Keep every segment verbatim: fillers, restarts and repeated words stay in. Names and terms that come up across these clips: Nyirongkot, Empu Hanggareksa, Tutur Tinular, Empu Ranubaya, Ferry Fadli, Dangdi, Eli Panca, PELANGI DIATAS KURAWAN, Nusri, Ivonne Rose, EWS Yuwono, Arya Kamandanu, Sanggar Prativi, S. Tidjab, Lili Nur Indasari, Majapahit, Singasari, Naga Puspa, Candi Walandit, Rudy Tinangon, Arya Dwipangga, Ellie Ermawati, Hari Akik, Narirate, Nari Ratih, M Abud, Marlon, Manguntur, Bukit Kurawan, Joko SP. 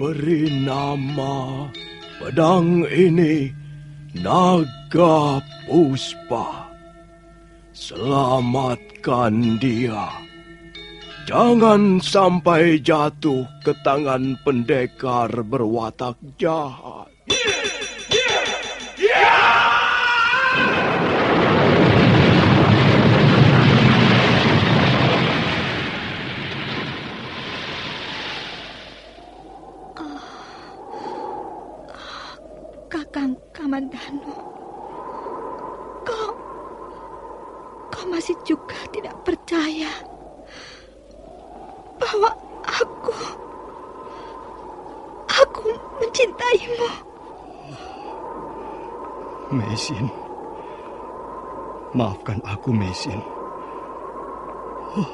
beri nama pedang ini Naga Puspa. Selamatkan dia. Jangan sampai jatuh ke tangan pendekar berwatak jahat. Kakang Kamandanu, kau, kau masih juga tidak percaya bahwa aku, aku mencintaimu. Mesin, maafkan aku Mesin. Oh.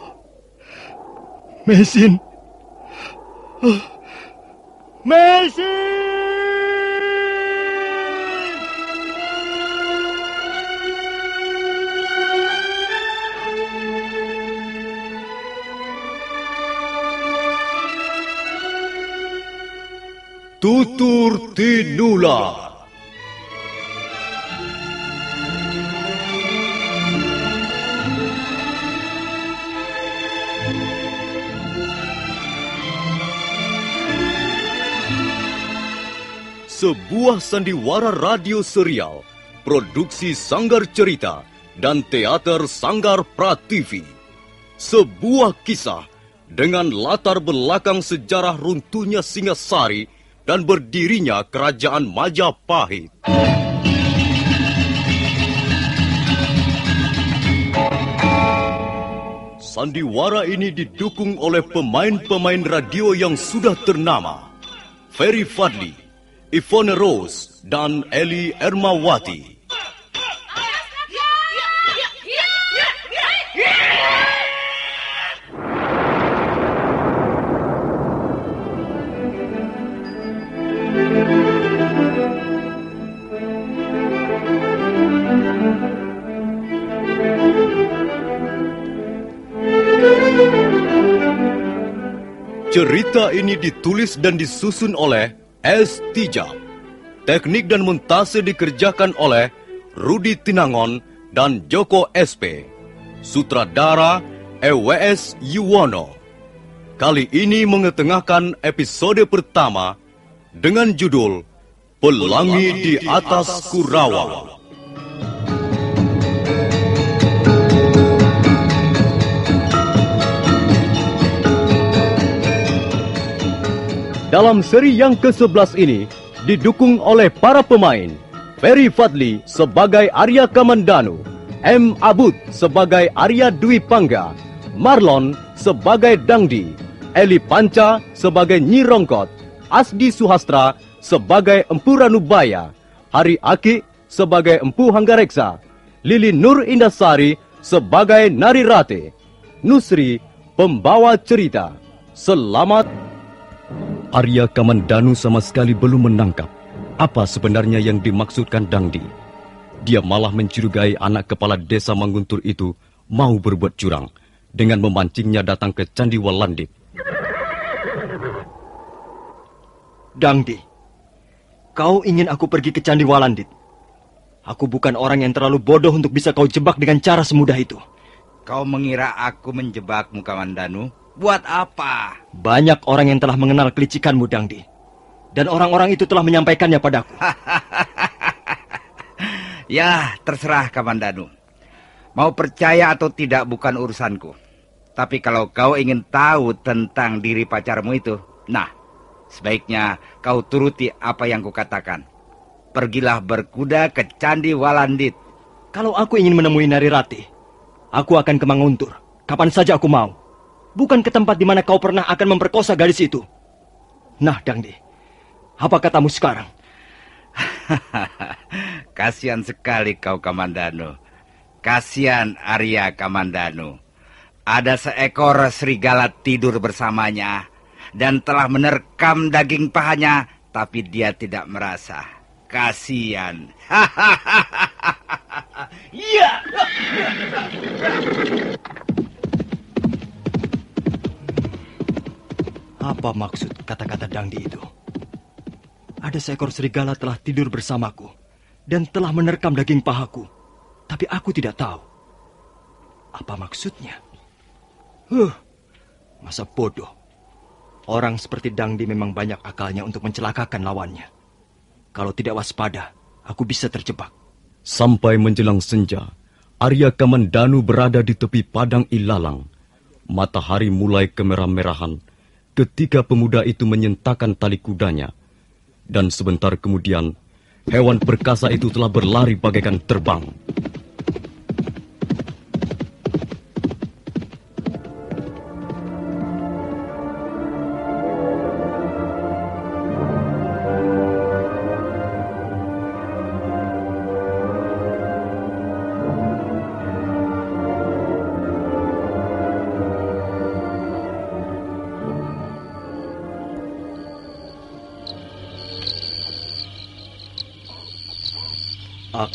Mesin, oh. Mesin. Tutur Tinular. Sebuah sandiwara radio serial produksi Sanggar Cerita dan Teater Sanggar Prativi. Sebuah kisah dengan latar belakang sejarah runtuhnya Singasari dan berdirinya kerajaan Majapahit. Sandiwara ini didukung oleh pemain-pemain radio yang sudah ternama, Ferry Fadli, Ivonne Rose, dan Ellie Ermawati. Cerita ini ditulis dan disusun oleh S. Tidjab. Teknik dan montase dikerjakan oleh Rudy Tinangon dan Joko S P. Sutradara E W S Yuwono. Kali ini mengetengahkan episode pertama dengan judul Pelangi di Atas Kurawan. Dalam seri yang ke sebelas ini, didukung oleh para pemain Ferry Fadli sebagai Arya Kamandanu, M Abud sebagai Arya Dwipangga, Marlon sebagai Dangdi, Eli Panca sebagai Nyirongkot, Asdi Suhastra sebagai Empu Ranubaya, Hari Akik sebagai Empu Hanggareksa, Lili Nur Indasari sebagai Narirate, Nusri pembawa cerita. Selamat. Arya Kamandanu sama sekali belum menangkap apa sebenarnya yang dimaksudkan Dangdi. Dia malah mencurigai anak kepala desa Manguntur itu mau berbuat curang dengan memancingnya datang ke Candi Walandit. Dangdi, kau ingin aku pergi ke Candi Walandit? Aku bukan orang yang terlalu bodoh untuk bisa kau jebak dengan cara semudah itu. Kau mengira aku menjebakmu, Kamandanu? Buat apa? Banyak orang yang telah mengenal kelicikanmu, Dangdi. Dan orang-orang itu telah menyampaikannya padaku. Ya, terserah Kamandanu. Mau percaya atau tidak bukan urusanku. Tapi kalau kau ingin tahu tentang diri pacarmu itu, nah, sebaiknya kau turuti apa yang kukatakan. Pergilah berkuda ke Candi Walandit. Kalau aku ingin menemui Narirate, aku akan ke Manguntur kapan saja aku mau. Bukan ke tempat di mana kau pernah akan memperkosa gadis itu. Nah, Dangdi, apa katamu sekarang? Kasihan sekali kau, Kamandanu. Kasihan Arya Kamandanu. Ada seekor serigala tidur bersamanya dan telah menerkam daging pahanya, tapi dia tidak merasa. Kasihan. Iya. Apa maksud kata-kata Dangdi itu? Ada seekor serigala telah tidur bersamaku dan telah menerkam daging pahaku. Tapi aku tidak tahu. Apa maksudnya? Huh, masa bodoh. Orang seperti Dangdi memang banyak akalnya untuk mencelakakan lawannya. Kalau tidak waspada, aku bisa terjebak. Sampai menjelang senja, Arya Kamandanu berada di tepi padang ilalang. Matahari mulai kemerah-merahan ketika pemuda itu menyentakan tali kudanya. Dan sebentar kemudian, hewan perkasa itu telah berlari bagaikan terbang.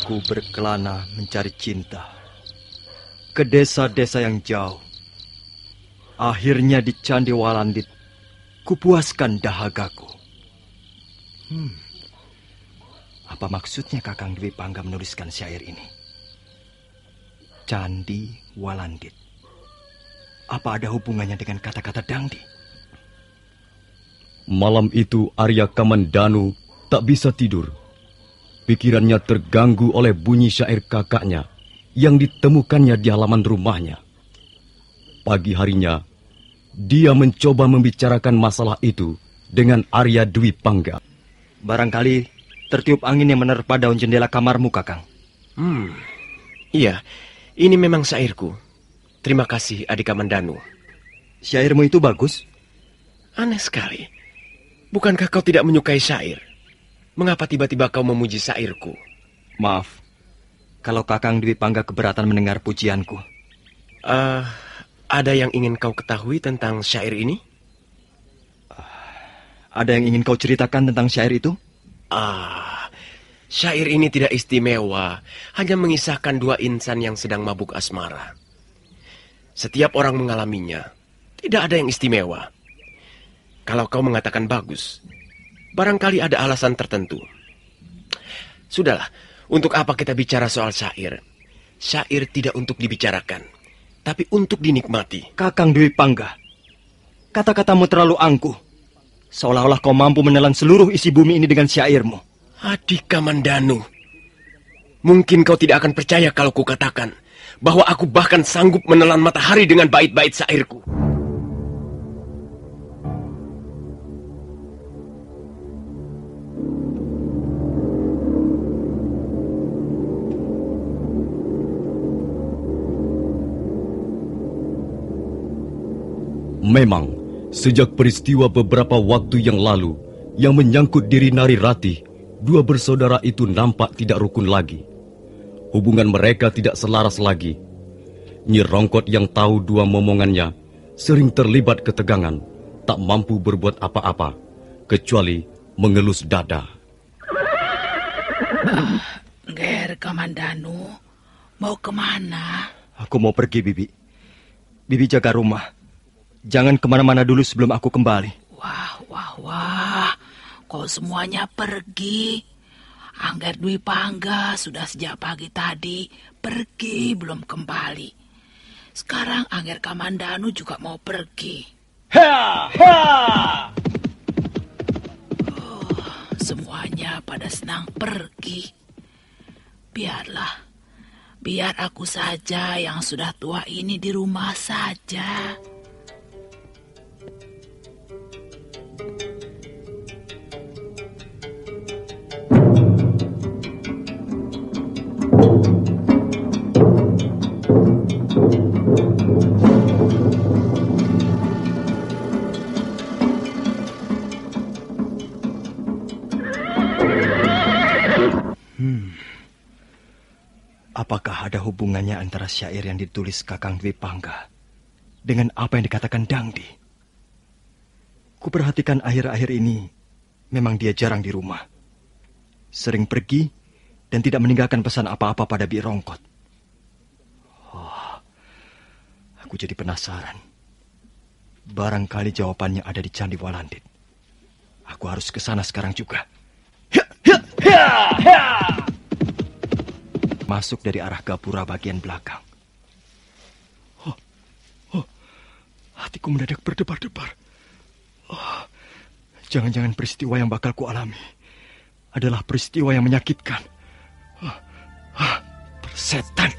Aku berkelana mencari cinta ke desa-desa yang jauh. Akhirnya di Candi Walandit, kupuaskan dahagaku. Hmm. Apa maksudnya Kakang Dwipangga menuliskan syair ini? Candi Walandit. Apa ada hubungannya dengan kata-kata Dangdi? Malam itu Arya Kamandanu tak bisa tidur. Pikirannya terganggu oleh bunyi syair kakaknya yang ditemukannya di halaman rumahnya. Pagi harinya, dia mencoba membicarakan masalah itu dengan Arya Dwipangga. Barangkali tertiup angin yang menerpa daun jendela kamarmu, Kakang. Hmm, iya, ini memang syairku. Terima kasih, Adik Kamandanu. Syairmu itu bagus. Aneh sekali. Bukankah kau tidak menyukai syair? Mengapa tiba-tiba kau memuji syairku? Maaf, kalau Kakang Dwipangga keberatan mendengar pujianku. Uh, ada yang ingin kau ketahui tentang syair ini? Uh, ada yang ingin kau ceritakan tentang syair itu? Ah, uh, syair ini tidak istimewa, hanya mengisahkan dua insan yang sedang mabuk asmara. Setiap orang mengalaminya, tidak ada yang istimewa. Kalau kau mengatakan bagus, barangkali ada alasan tertentu. Sudahlah, untuk apa kita bicara soal syair? Syair tidak untuk dibicarakan, tapi untuk dinikmati. Kakang Dwipangga, kata-katamu terlalu angkuh. Seolah-olah kau mampu menelan seluruh isi bumi ini dengan syairmu. Adik Kamandanu, mungkin kau tidak akan percaya kalau kukatakan bahwa aku bahkan sanggup menelan matahari dengan bait-bait syairku. Memang, sejak peristiwa beberapa waktu yang lalu yang menyangkut diri Nari Ratih, dua bersaudara itu nampak tidak rukun lagi. Hubungan mereka tidak selaras lagi. Nyirongkot yang tahu dua momongannya sering terlibat ketegangan, tak mampu berbuat apa-apa, kecuali mengelus dada. Ger Kamandanu, mau kemana? Aku mau pergi, Bibi. Bibi jaga rumah. Jangan kemana-mana dulu sebelum aku kembali. Wah, wah, wah. Kau semuanya pergi. Angger Dwipangga sudah sejak pagi tadi pergi, belum kembali. Sekarang Angger Kamandanu juga mau pergi. Ha, ha. Oh, semuanya pada senang pergi. Biarlah. Biar aku saja yang sudah tua ini di rumah saja. Apakah ada hubungannya antara syair yang ditulis Kakang Dwipangga dengan apa yang dikatakan Dangdi? Kuperhatikan akhir-akhir ini, memang dia jarang di rumah. Sering pergi dan tidak meninggalkan pesan apa-apa pada Bi Rongkot. Oh, aku jadi penasaran. Barangkali jawabannya ada di Candi Walandit. Aku harus ke sana sekarang juga. Masuk dari arah gapura bagian belakang. Oh, oh, hatiku mendadak berdebar-debar. Oh, jangan-jangan peristiwa yang bakal ku alami adalah peristiwa yang menyakitkan. Oh, oh, persetan.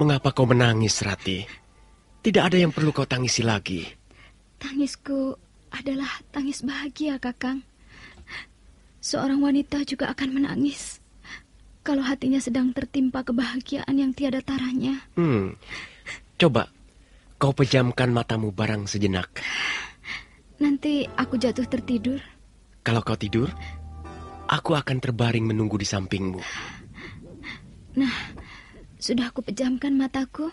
Mengapa kau menangis, Ratih? Tidak ada yang perlu kau tangisi lagi. Tangisku adalah tangis bahagia, Kakang. Seorang wanita juga akan menangis kalau hatinya sedang tertimpa kebahagiaan yang tiada taranya. Hmm. Coba kau pejamkan matamu barang sejenak. Nanti aku jatuh tertidur. Kalau kau tidur, aku akan terbaring menunggu di sampingmu. Nah, sudah aku pejamkan mataku.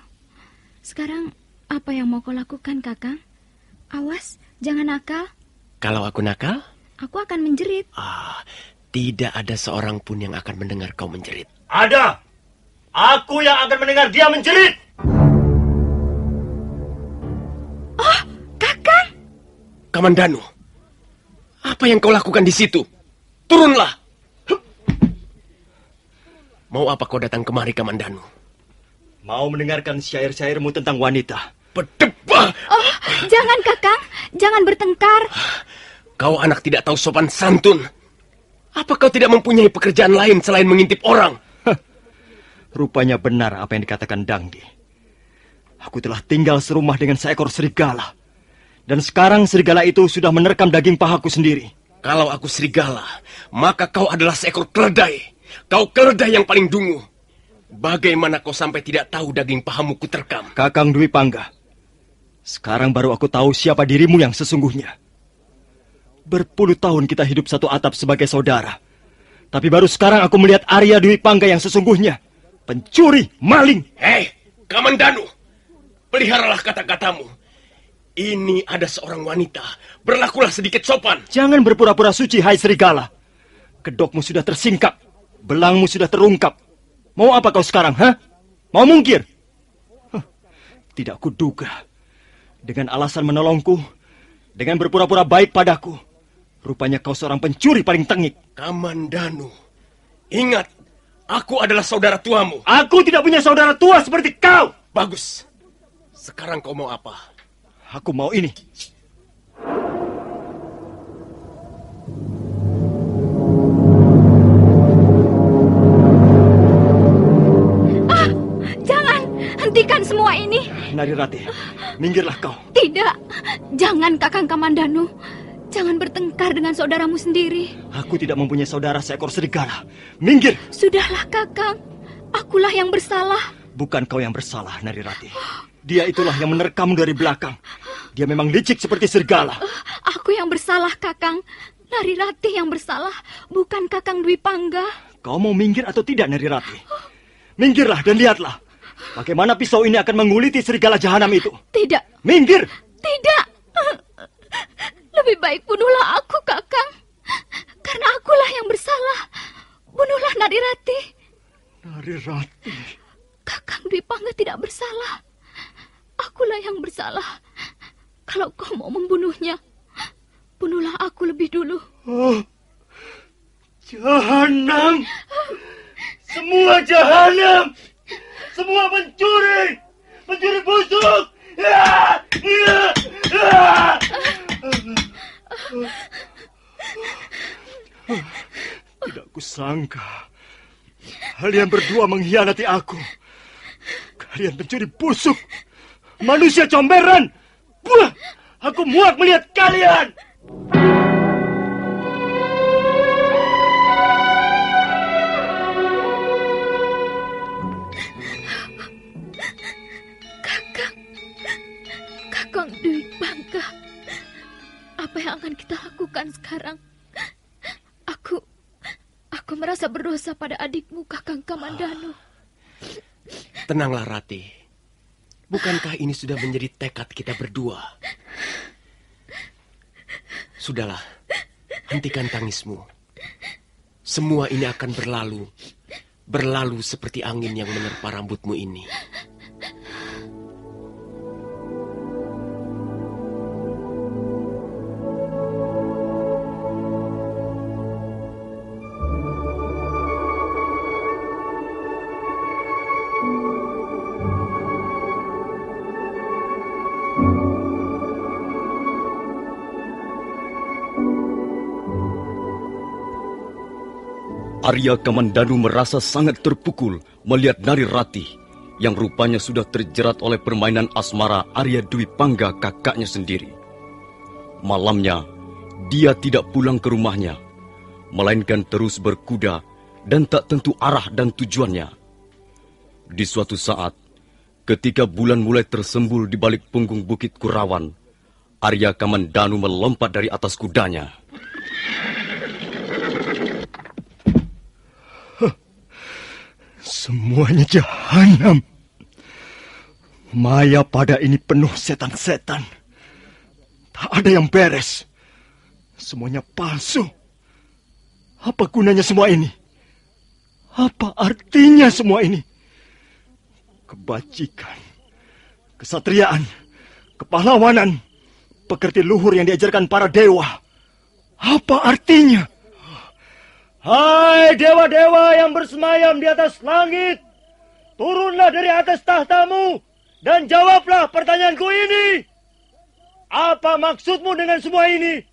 Sekarang apa yang mau kau lakukan, Kakang? Awas, jangan nakal. Kalau aku nakal? Aku akan menjerit. Ah, tidak ada seorang pun yang akan mendengar kau menjerit. Ada! Aku yang akan mendengar dia menjerit! Oh, Kakang! Kamandanu, apa yang kau lakukan di situ? Turunlah! Mau apa kau datang kemari, Kamandanu? Mau mendengarkan syair-syairmu tentang wanita. Berdebar! Oh, jangan, Kakang. Jangan bertengkar. Kau anak tidak tahu sopan santun. Apa kau tidak mempunyai pekerjaan lain selain mengintip orang? Hah. Rupanya benar apa yang dikatakan Dangdi. Aku telah tinggal serumah dengan seekor serigala. Dan sekarang serigala itu sudah menerkam daging pahaku sendiri. Kalau aku serigala, maka kau adalah seekor keledai. Kau keledai yang paling dungu. Bagaimana kau sampai tidak tahu daging pahamu kuterkam? Kakang Dwipangga, sekarang baru aku tahu siapa dirimu yang sesungguhnya. Berpuluh tahun kita hidup satu atap sebagai saudara. Tapi baru sekarang aku melihat Arya Dwipangga yang sesungguhnya. Pencuri, maling. Hei, Kamandanu, peliharalah kata-katamu. Ini ada seorang wanita, berlakulah sedikit sopan. Jangan berpura-pura suci, hai serigala. Kedokmu sudah tersingkap, belangmu sudah terungkap. Mau apa kau sekarang, ha? Mau mungkir? Huh, tidak kuduga. Dengan alasan menolongku, dengan berpura-pura baik padaku, rupanya kau seorang pencuri paling tengik. Kamandanu, ingat, aku adalah saudara tuamu. Aku tidak punya saudara tua seperti kau. Bagus. Sekarang kau mau apa? Aku mau ini. Hentikan semua ini. Nari Ratih, minggirlah kau. Tidak, jangan Kakang Kamandanu. Jangan bertengkar dengan saudaramu sendiri. Aku tidak mempunyai saudara seekor serigala. Minggir. Sudahlah Kakang, akulah yang bersalah. Bukan kau yang bersalah, Nari Ratih. Dia itulah yang menerkam dari belakang. Dia memang licik seperti serigala. Aku yang bersalah Kakang. Nari Ratih yang bersalah, bukan Kakang Dwipangga. Kau mau minggir atau tidak, Nari Ratih? Minggirlah dan lihatlah bagaimana pisau ini akan menguliti serigala jahanam itu. Tidak. Minggir. Tidak. Lebih baik bunuhlah aku, Kakang. Karena akulah yang bersalah. Bunuhlah Narirate. Narirate. Kakang Dwipangga tidak bersalah. Akulah yang bersalah. Kalau kau mau membunuhnya, bunuhlah aku lebih dulu. Oh, jahanam. Semua jahanam. Semua pencuri, pencuri busuk. Tidak kusangka kalian berdua mengkhianati aku. Kalian pencuri busuk, manusia comberan. Wah, aku muak melihat kalian. Dwipangga, apa yang akan kita lakukan sekarang? Aku, aku merasa berdosa pada adikmu, Kakang Kamandanu. Tenanglah Ratih, bukankah ini sudah menjadi tekad kita berdua? Sudahlah, hentikan tangismu. Semua ini akan berlalu. Berlalu seperti angin yang menerpa rambutmu ini. Arya Kamandanu merasa sangat terpukul melihat Nari Ratih yang rupanya sudah terjerat oleh permainan asmara Arya Dwipangga kakaknya sendiri. Malamnya, dia tidak pulang ke rumahnya, melainkan terus berkuda dan tak tentu arah dan tujuannya. Di suatu saat, ketika bulan mulai tersembul di balik punggung Bukit Kurawan, Arya Kamandanu melompat dari atas kudanya. Semuanya jahanam. Maya pada ini penuh setan-setan. Tak ada yang beres. Semuanya palsu. Apa gunanya semua ini? Apa artinya semua ini? Kebajikan, kesatriaan, kepahlawanan, pekerti luhur yang diajarkan para dewa. Apa artinya? Hai dewa-dewa yang bersemayam di atas langit, turunlah dari atas tahtamu dan jawablah pertanyaanku ini. Apa maksudmu dengan semua ini?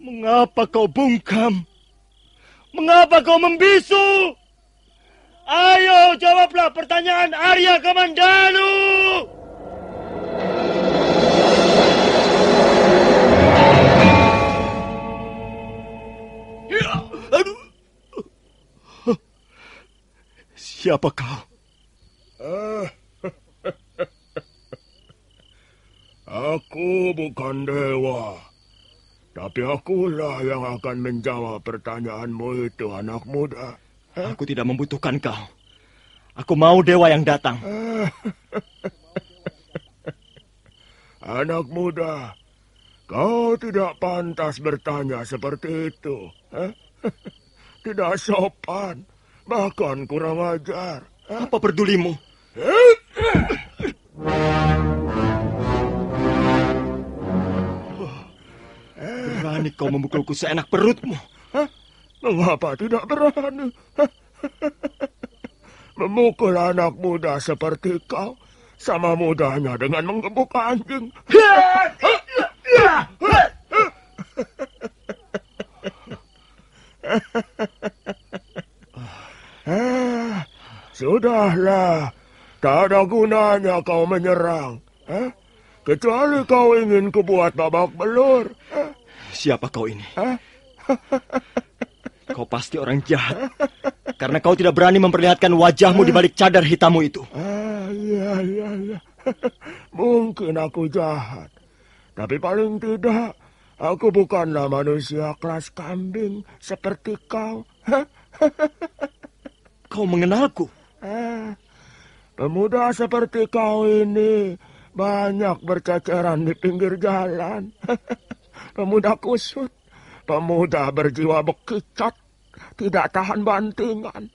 Mengapa kau bungkam? Mengapa kau membisu? Ayo jawablah pertanyaan Arya Kamandanu. Siapa kau? Aku bukan dewa, tapi akulah yang akan menjawab pertanyaanmu itu, anak muda. Aku tidak membutuhkan kau. Aku mau dewa yang datang. Anak muda, kau tidak pantas bertanya seperti itu. Tidak sopan. Bahkan kurang ajar. Apa pedulimu? Berani kau memukulku seenak perutmu. Mengapa tidak berani? Memukul anak muda seperti kau sama mudahnya dengan mengebuk anjing. Eh, sudahlah, tak ada gunanya kau menyerang, eh? Kecuali kau ingin kubuat babak belur. Eh? Siapa kau ini? Eh? Kau pasti orang jahat, karena kau tidak berani memperlihatkan wajahmu di balik cadar hitammu itu. Eh, iya, iya, iya. Mungkin aku jahat, tapi paling tidak aku bukanlah manusia kelas kambing seperti kau. Kau mengenalku? Eh, pemuda seperti kau ini banyak berceceran di pinggir jalan. Pemuda kusut, pemuda berjiwa bekikat, tidak tahan bantingan.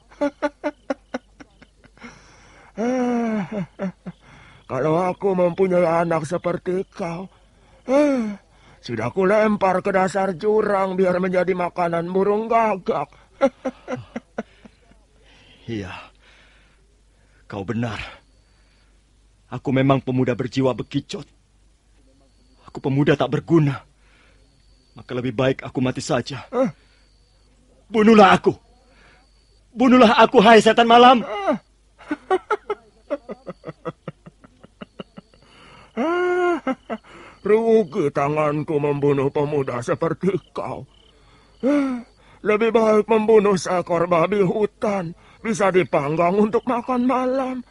eh, kalau aku mempunyai anak seperti kau, eh, sudah aku lempar ke dasar jurang biar menjadi makanan burung gagak. Iya, kau benar. Aku memang pemuda berjiwa bekicot. Aku pemuda tak berguna. Maka lebih baik aku mati saja. Eh? Bunuhlah aku. Bunuhlah aku, hai setan malam. Eh? Rugi tanganku membunuh pemuda seperti kau. Lebih baik membunuh seekor babi hutan. Bisa dipanggang untuk makan malam.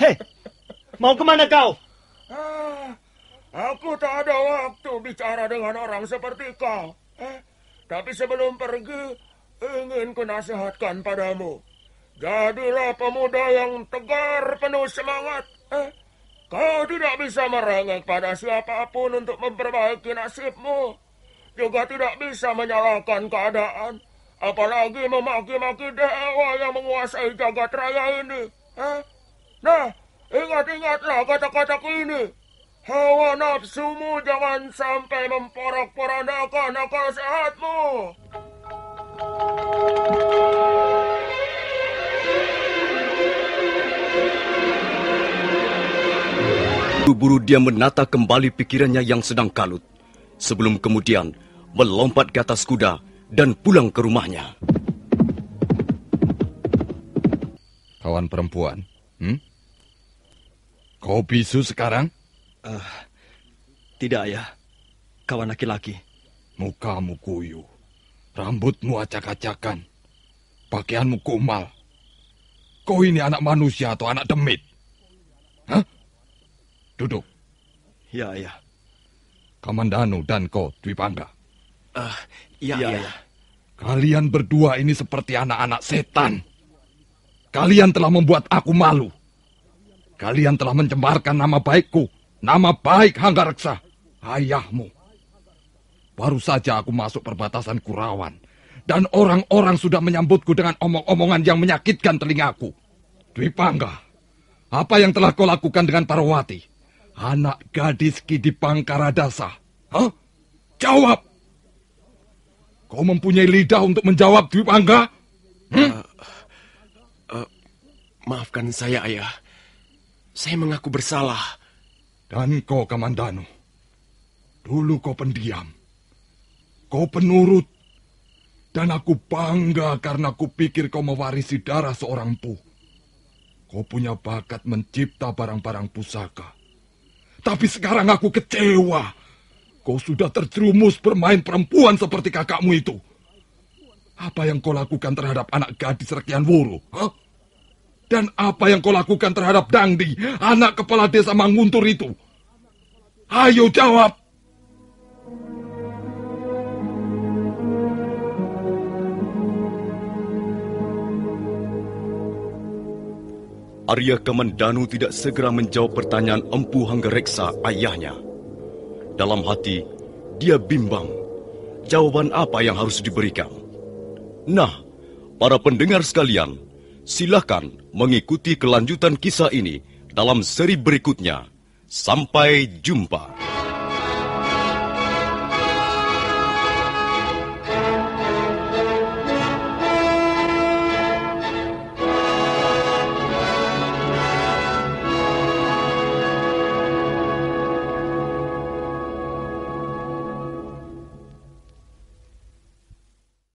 Hei, mau kemana kau? Eh, aku tak ada waktu bicara dengan orang seperti kau. Eh, tapi sebelum pergi, ingin ku nasihatkan padamu. Jadilah pemuda yang tegar penuh semangat. Eh, kau tidak bisa merengek pada siapapun untuk memperbaiki nasibmu. Juga tidak bisa menyalahkan keadaan. Apalagi memaki-maki dewa yang menguasai jagat raya ini. Eh? Nah, ingat-ingatlah kata-kata ini. Hawa nafsumu jangan sampai memporak-porandakan akal sehatmu. Buru-buru dia menata kembali pikirannya yang sedang kalut, sebelum kemudian melompat ke atas kuda dan pulang ke rumahnya. Kawan perempuan, hmm? Kau bisu sekarang? Uh, tidak, Ayah. Kawan laki-laki. Mukamu kuyuh, rambutmu acak-acakan, pakaianmu kumal. Kau ini anak manusia atau anak demit? Hah? Duduk. Ya, Ayah. Kamandanu dan kau, Dwipangga. Uh, ya, ya, ya. Kalian berdua ini seperti anak-anak setan. Kalian telah membuat aku malu. Kalian telah mencemarkan nama baikku, nama baik Hanggareksa, ayahmu. Baru saja aku masuk perbatasan Kurawan, dan orang-orang sudah menyambutku dengan omong-omongan yang menyakitkan telingaku. Dwipangga, apa yang telah kau lakukan dengan Parwati? Anak gadis Ki Dipangkaradasa. Hah? Jawab! Kau mempunyai lidah untuk menjawab, Dwipangga? Hmm? Uh, uh, maafkan saya, Ayah. Saya mengaku bersalah. Dan kau, Kamandanu. Dulu kau pendiam. Kau penurut. Dan aku bangga karena aku pikir kau mewarisi darah seorang empu. Kau punya bakat mencipta barang-barang pusaka. Tapi sekarang aku kecewa. Kau sudah terjerumus bermain perempuan seperti kakakmu itu. Apa yang kau lakukan terhadap anak gadis Rekian Wuru? Huh? Dan apa yang kau lakukan terhadap Dangdi, anak kepala desa Manguntur itu? Ayo jawab! Arya Kamandanu tidak segera menjawab pertanyaan Empu Hanggareksa ayahnya. Dalam hati, dia bimbang. Jawaban apa yang harus diberikan? Nah, para pendengar sekalian, silakan mengikuti kelanjutan kisah ini dalam seri berikutnya. Sampai jumpa.